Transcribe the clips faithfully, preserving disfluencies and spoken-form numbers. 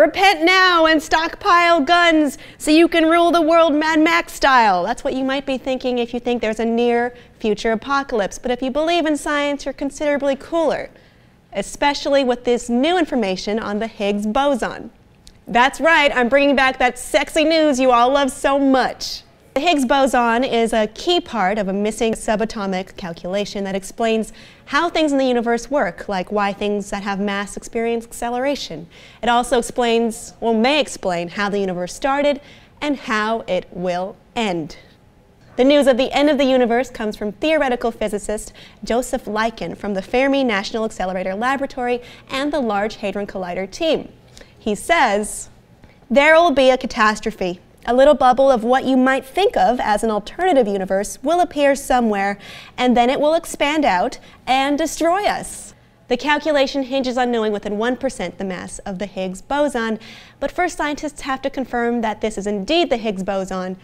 repent now and stockpile guns so you can rule the world Mad Max style. That's what you might be thinking if you think there's a near future apocalypse. But if you believe in science, you're considerably cooler, especially with this new information on the Higgs boson. That's right, I'm bringing back that sexy news you all love so much. The Higgs boson is a key part of a missing subatomic calculation that explains how things in the universe work, like why things that have mass experience acceleration. It also explains, well, may explain how the universe started and how it will end. The news of the end of the universe comes from theoretical physicist Joseph Lykken from the Fermi National Accelerator Laboratory and the Large Hadron Collider team. He says, "There will be a catastrophe. A little bubble of what you might think of as an alternative universe will appear somewhere, and then it will expand out and destroy us." The calculation hinges on knowing within one percent the mass of the Higgs boson, but first scientists have to confirm that this is indeed the Higgs boson.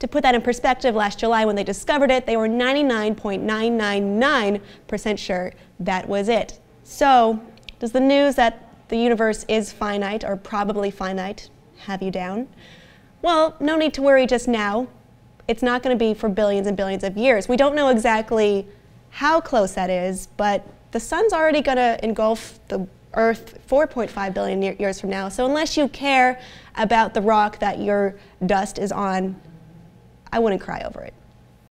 To put that in perspective, last July when they discovered it, they were ninety-nine point nine nine nine percent sure that was it. So, does the news that the universe is finite or probably finite have you down? Well, no need to worry just now. It's not going to be for billions and billions of years. We don't know exactly how close that is, but the sun's already going to engulf the Earth four point five billion years from now. So unless you care about the rock that your dust is on, I wouldn't cry over it.